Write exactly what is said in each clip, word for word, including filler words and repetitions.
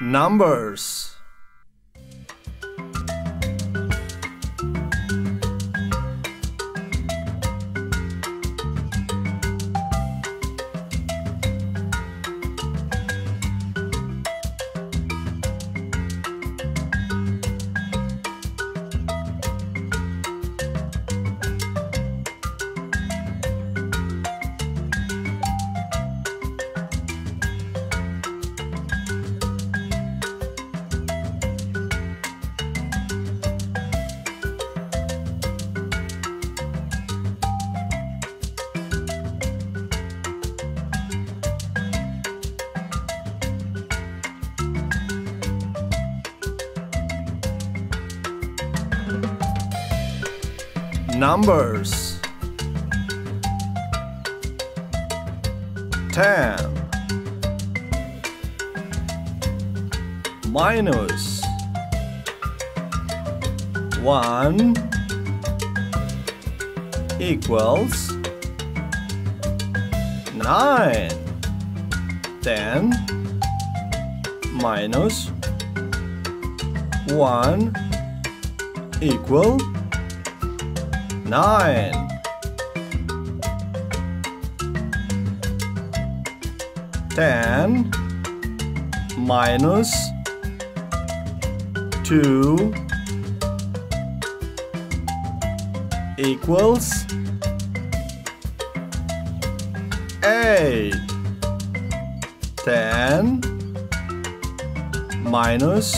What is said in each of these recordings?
numbers. Numbers ten minus one equals nine. Ten minus one equals nine. Ten minus two equals eight. Ten minus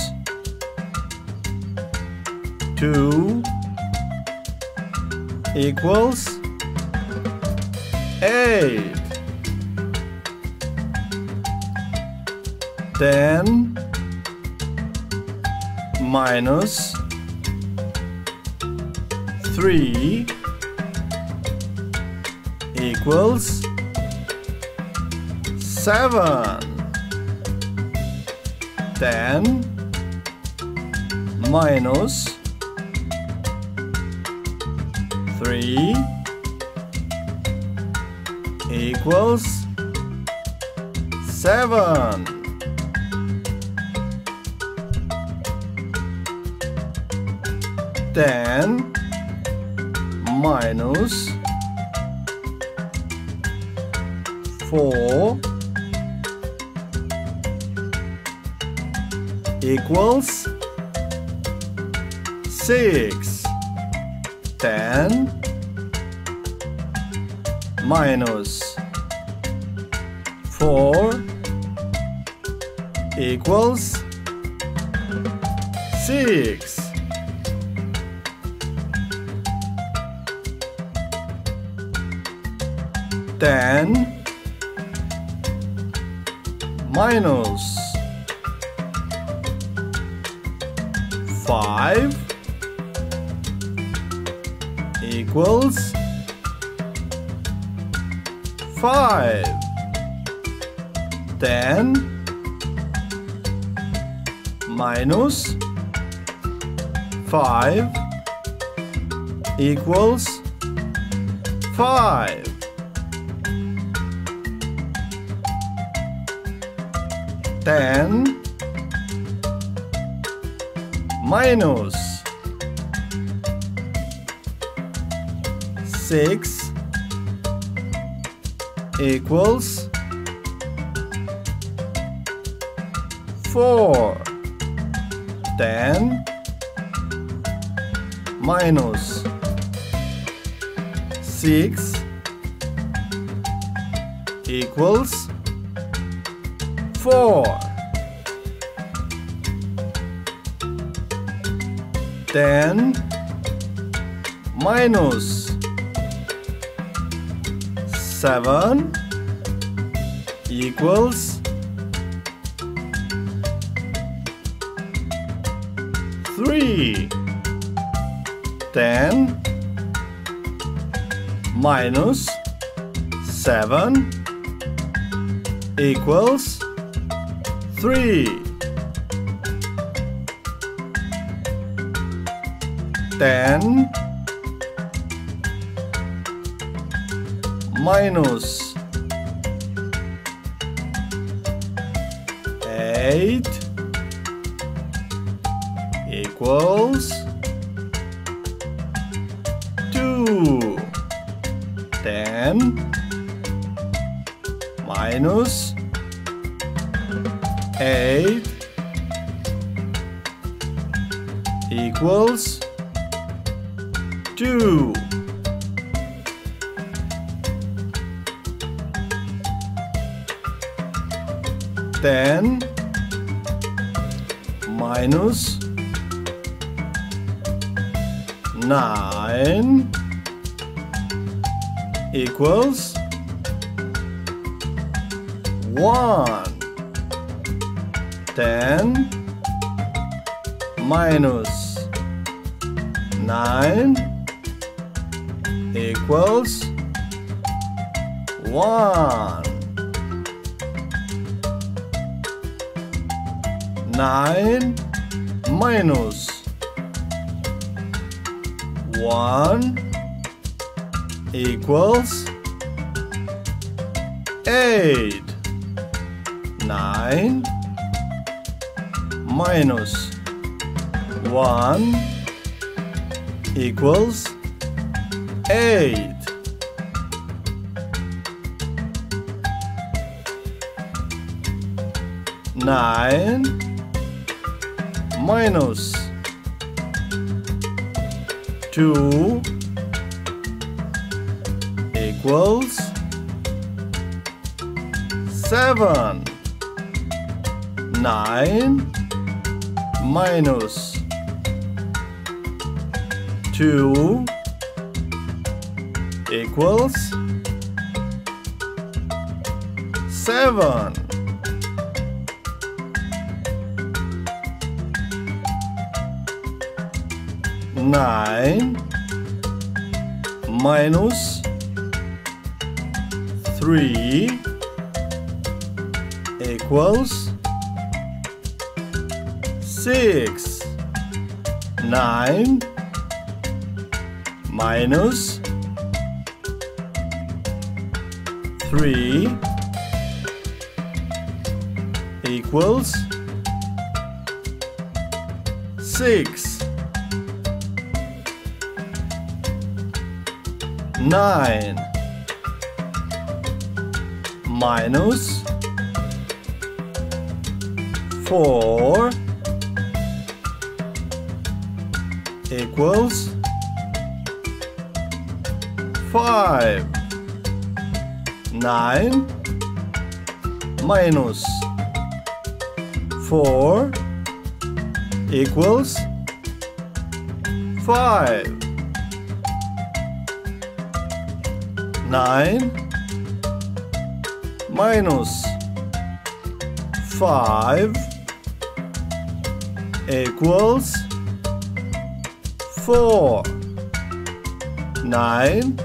two equals eight. Ten minus three equals seven. Ten minus three equals seven. Ten minus four equals six. Ten minus four equals six. Ten minus five equals five. Ten minus five equals five. Ten minus six equals four. Ten minus six equals four. Ten minus seven equals three. Ten minus seven equals three. Ten minus eight equals two. Then minus eight equals two. Then minus nine equals one. Then minus nine equals one. Nine minus one equals eight. Nine minus one equals eight. Nine minus two equals seven. Nine minus two equals seven. Nine minus three equals six. Nine minus three equals six. Nine minus four equals five. Nine minus four equals five. Nine minus five equals four. Nine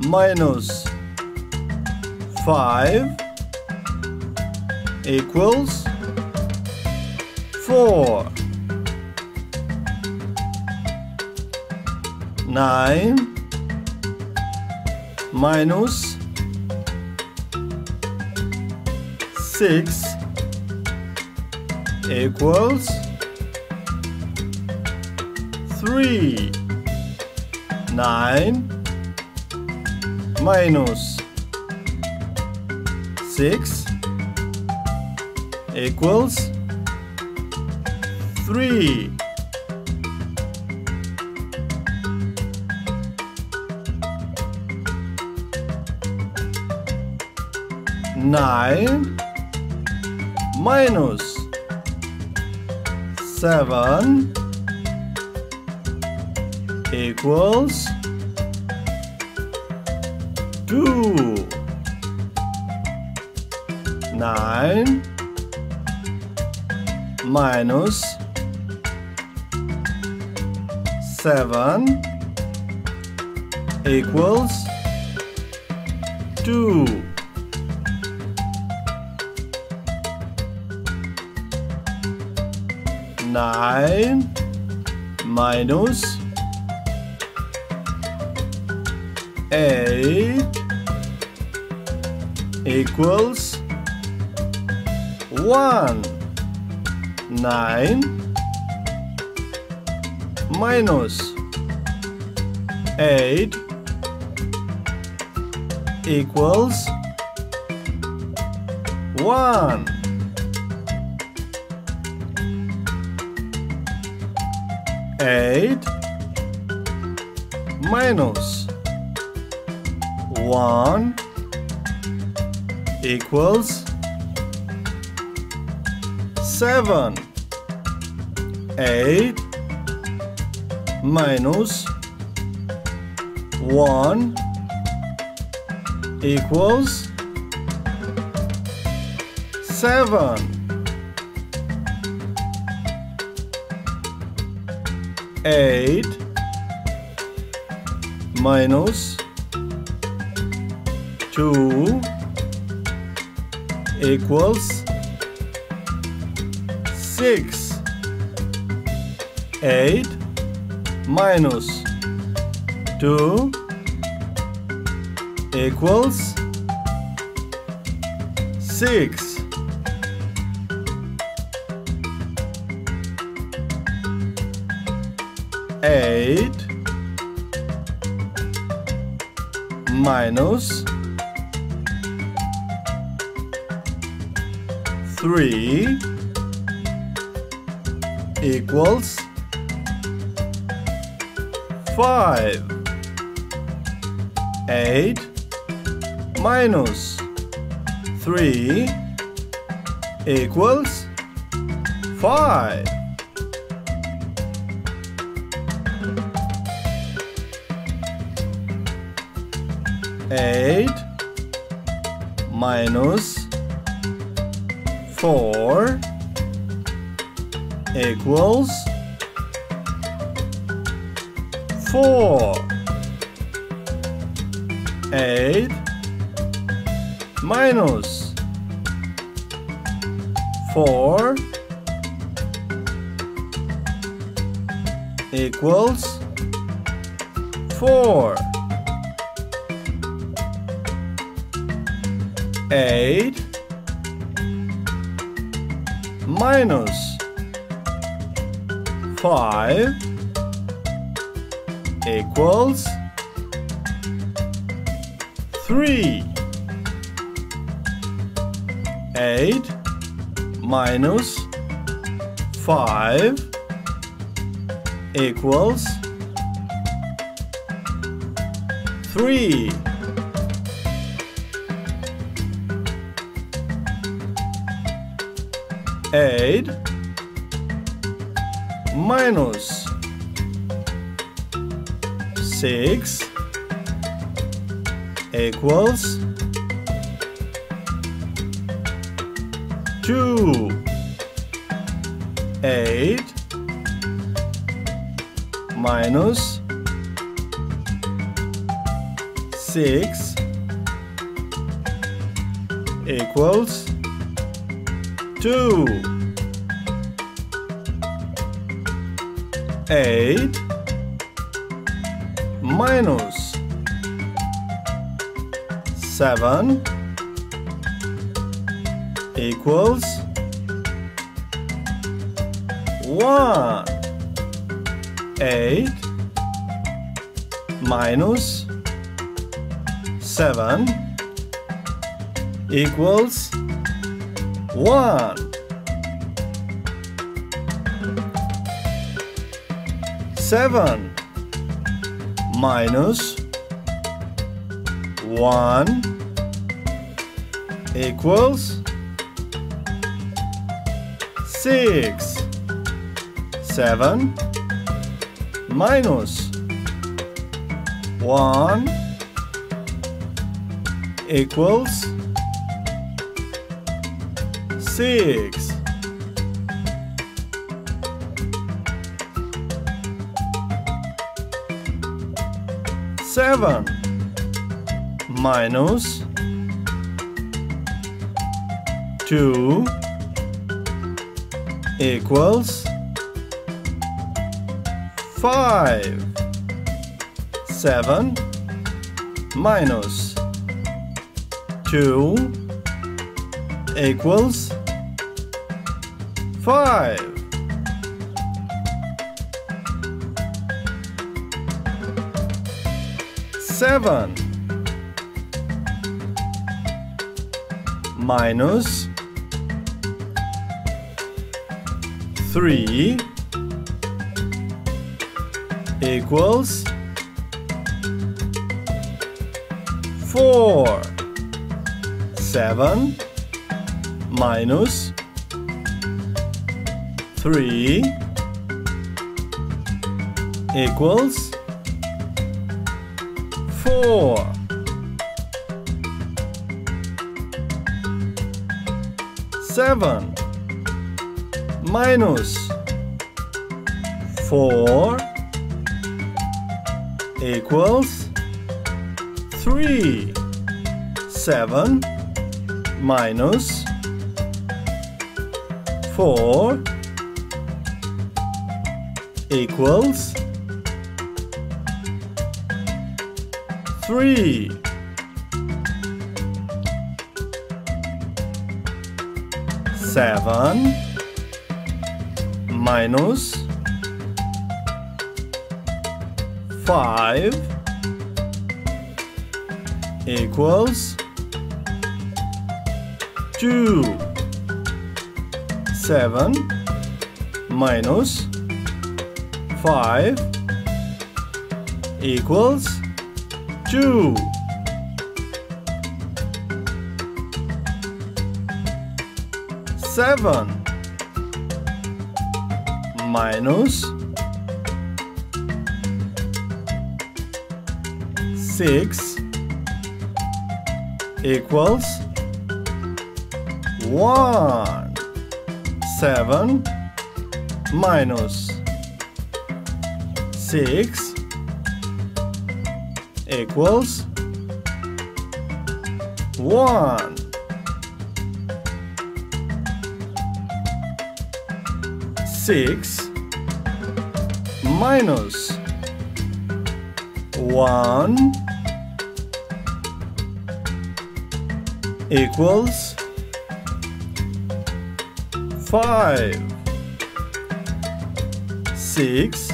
minus five equals four. Nine minus six equals three. Nine minus six equals three. Nine minus seven equals two. Nine minus seven equals two. Nine minus eight equals one. Nine minus eight equals one. Eight minus one equals seven. Eight minus one equals seven. Eight minus two equals six. Eight minus two equals six. Eight minus three equals five. Eight minus three equals five. Eight minus four equals four. Eight minus four equals four. Eight minus five equals three. Eight minus five equals three. Eight minus six equals two. Eight minus six equals two. Eight minus seven equals one. Eight minus seven equals one. Seven minus one equals six. Seven minus one equals six. Seven minus two equals five. Seven minus two equals five. seven minus three equals four. Seven minus three equals four. Seven minus four equals three. Seven minus four equals three. Seven minus five equals two. Seven minus five equals two. Seven minus six equals one. Seven minus six equals one. Six minus one equals five. Six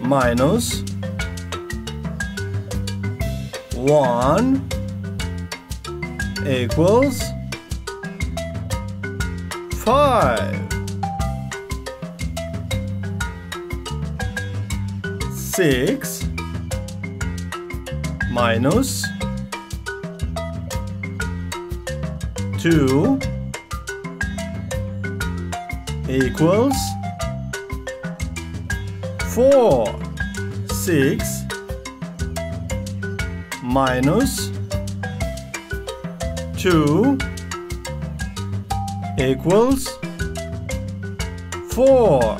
minus one equals five. Six minus two equals four. Six minus two equals four.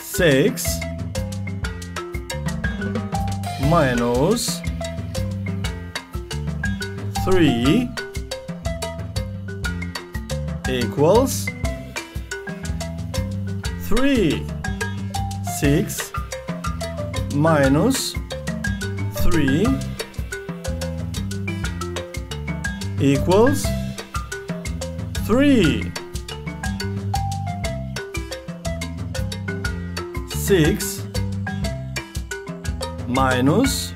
Six minus three equals three. Six minus three equals three. Six minus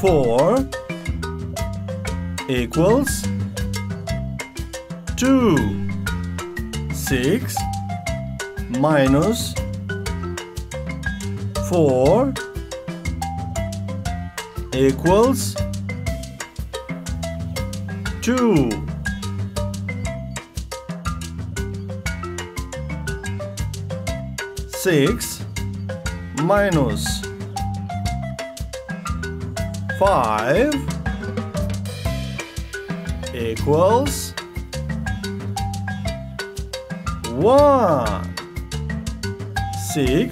four equals two. Six minus four equals two. Six minus five equals one. Six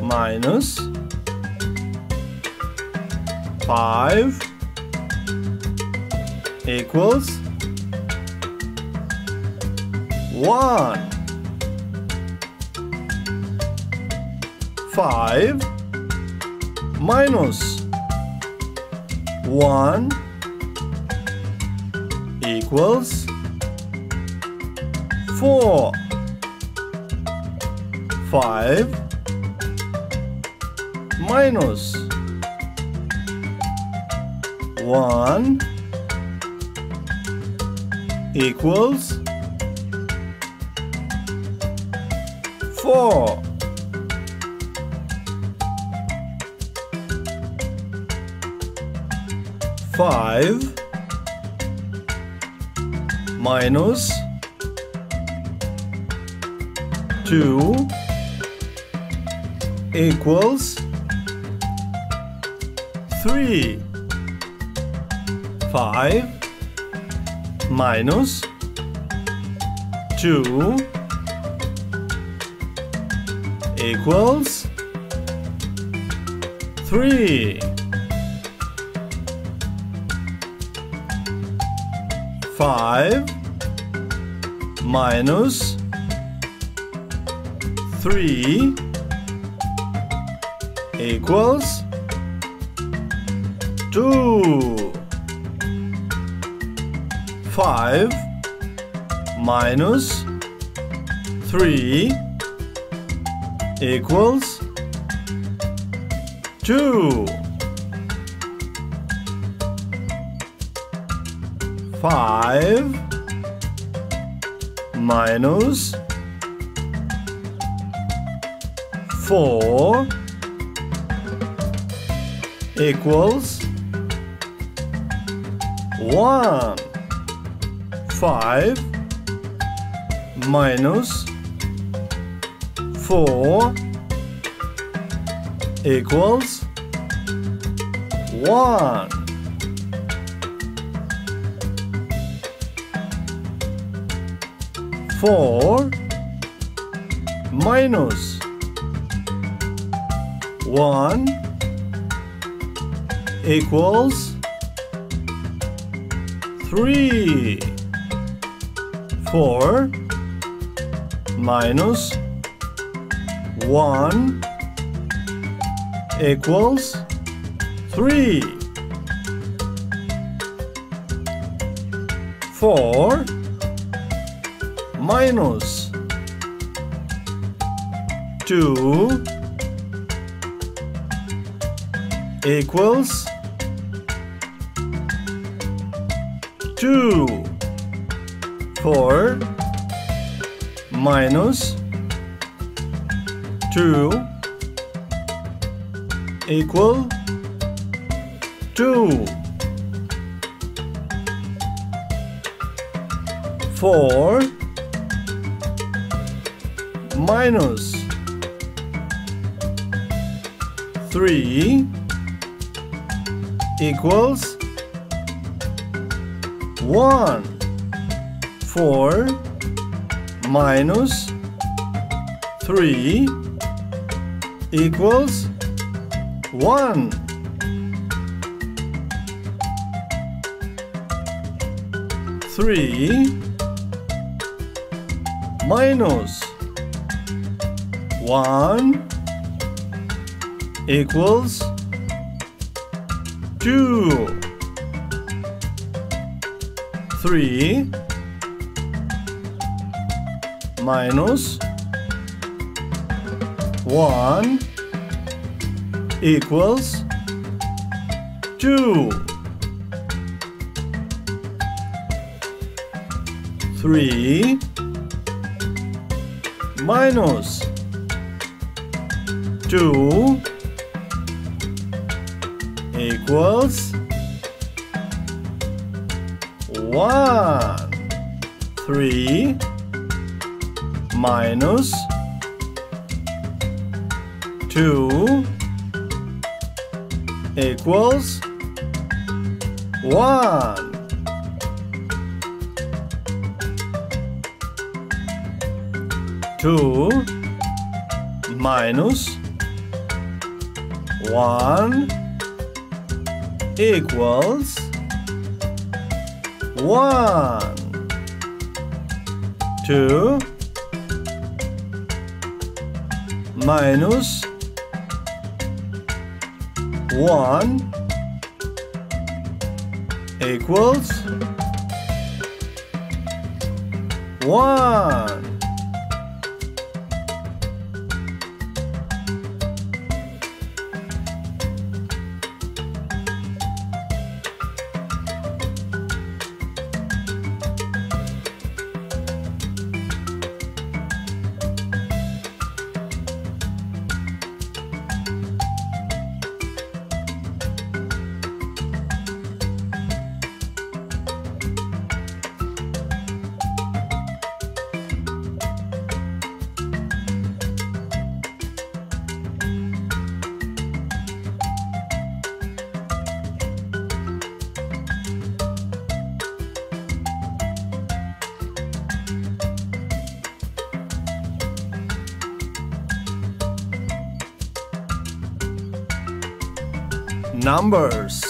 minus five equals one. Five minus one equals four. five minus one equals four. Five minus two equals three. Five minus two equals three. Five minus three equals two. Five minus three equals two. Five minus four equals one. Five minus four equals one. Four minus one equals three. Four minus one equals three. Four minus two equals two. Four minus two equal two. Four minus three equals one. Four minus three equals one. Three minus one equals two. Three minus one equals two. Three minus two equals one. Three minus two equals one. Two minus one equals one. Two minus one equals one. numbers.